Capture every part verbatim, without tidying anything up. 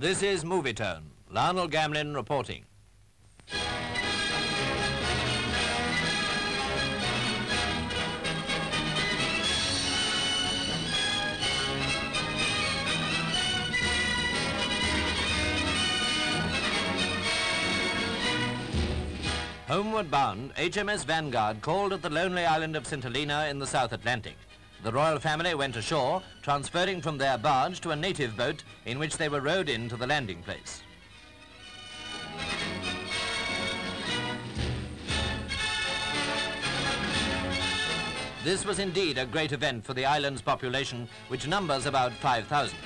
This is Movietone. Lionel Gamlin reporting. Homeward bound, H M S Vanguard called at the lonely island of Saint Helena in the South Atlantic. The royal family went ashore, transferring from their barge to a native boat in which they were rowed in to the landing place. This was indeed a great event for the island's population, which numbers about five thousand.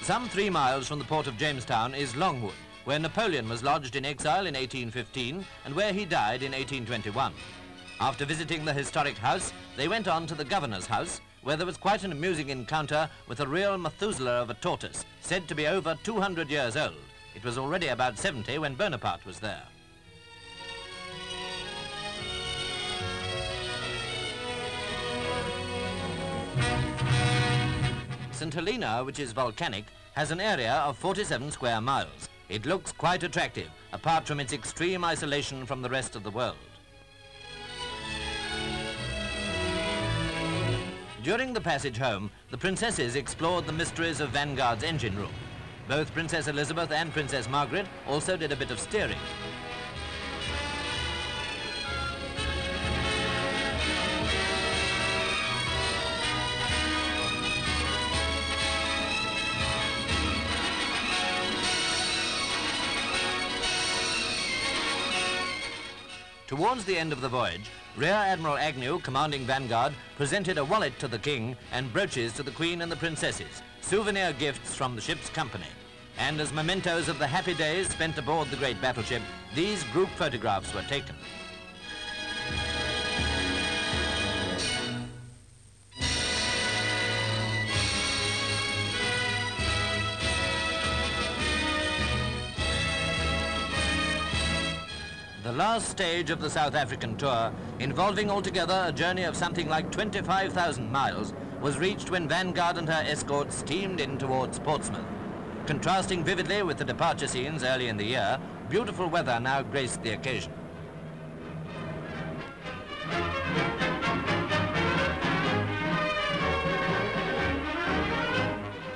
Some three miles from the port of Jamestown is Longwood, where Napoleon was lodged in exile in eighteen fifteen and where he died in eighteen twenty-one. After visiting the historic house, they went on to the governor's house, where there was quite an amusing encounter with a real Methuselah of a tortoise, said to be over two hundred years old. It was already about seventy when Bonaparte was there. Saint Helena, which is volcanic, has an area of forty-seven square miles. It looks quite attractive, apart from its extreme isolation from the rest of the world. During the passage home, the princesses explored the mysteries of Vanguard's engine room. Both Princess Elizabeth and Princess Margaret also did a bit of steering. Towards the end of the voyage, Rear Admiral Agnew, commanding Vanguard, presented a wallet to the king and brooches to the queen and the princesses, souvenir gifts from the ship's company. And as mementos of the happy days spent aboard the great battleship, these group photographs were taken. The last stage of the South African tour, involving altogether a journey of something like twenty-five thousand miles, was reached when Vanguard and her escort steamed in towards Portsmouth. Contrasting vividly with the departure scenes early in the year, beautiful weather now graced the occasion.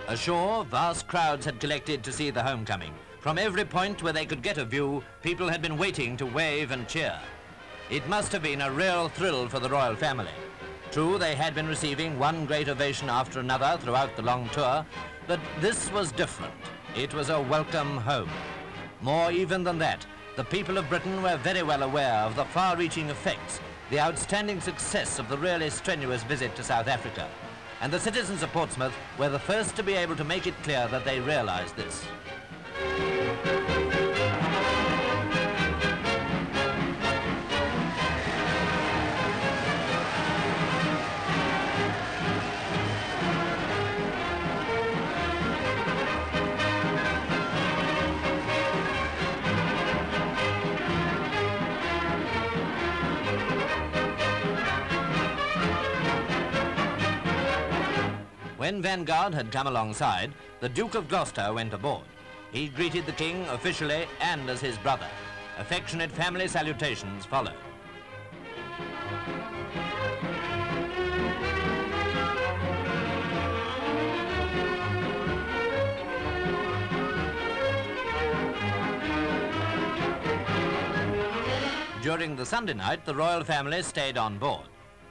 Ashore, vast crowds had collected to see the homecoming. From every point where they could get a view, people had been waiting to wave and cheer. It must have been a real thrill for the royal family. True, they had been receiving one great ovation after another throughout the long tour, but this was different. It was a welcome home. More even than that, the people of Britain were very well aware of the far-reaching effects, the outstanding success of the really strenuous visit to South Africa. And the citizens of Portsmouth were the first to be able to make it clear that they realized this. When Vanguard had come alongside, the Duke of Gloucester went aboard. He greeted the king officially and as his brother. Affectionate family salutations followed. During the Sunday night, the royal family stayed on board.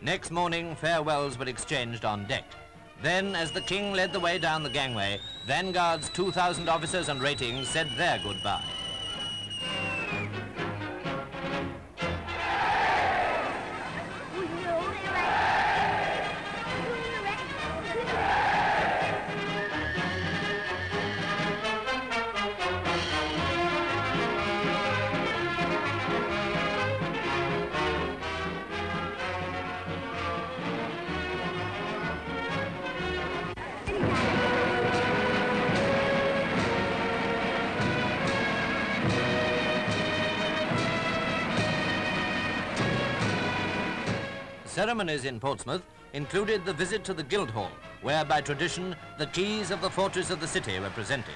Next morning, farewells were exchanged on deck. Then, as the king led the way down the gangway, Vanguard's two thousand officers and ratings said their goodbye. Ceremonies in Portsmouth included the visit to the Guildhall, where by tradition the keys of the fortress of the city were presented.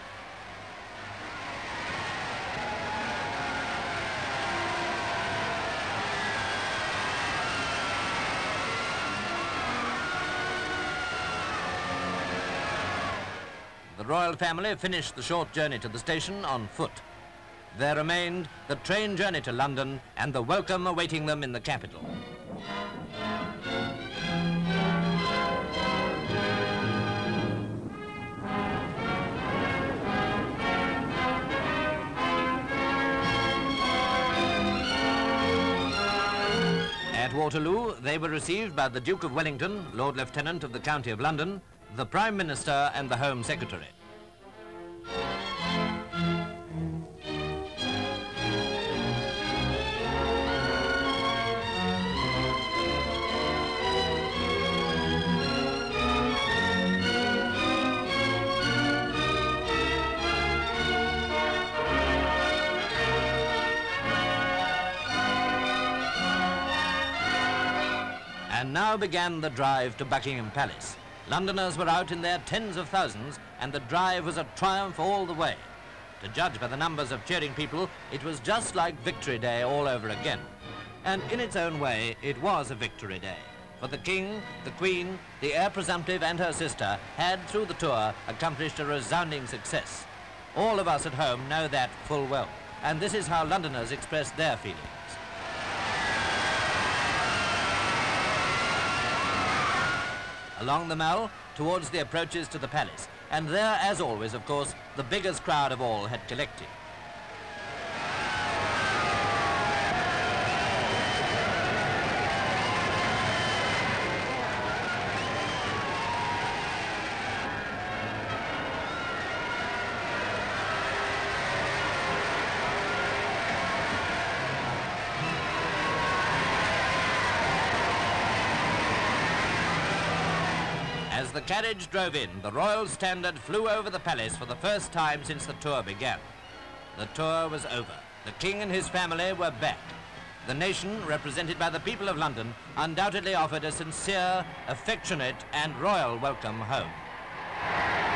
royal family finished the short journey to the station on foot. There remained the train journey to London and the welcome awaiting them in the capital. At Waterloo, they were received by the Duke of Wellington, Lord Lieutenant of the County of London, the Prime Minister and the Home Secretary. And now began the drive to Buckingham Palace. Londoners were out in their tens of thousands, and the drive was a triumph all the way. To judge by the numbers of cheering people, it was just like Victory Day all over again. And in its own way, it was a Victory Day. For the King, the Queen, the heir presumptive and her sister had, through the tour, accomplished a resounding success. All of us at home know that full well. And this is how Londoners expressed their feelings. Along the Mall, towards the approaches to the palace. And there, as always, of course, the biggest crowd of all had collected. As the carriage drove in, the royal standard flew over the palace for the first time since the tour began. The tour was over. The King and his family were back. The nation, represented by the people of London, undoubtedly offered a sincere, affectionate, and royal welcome home.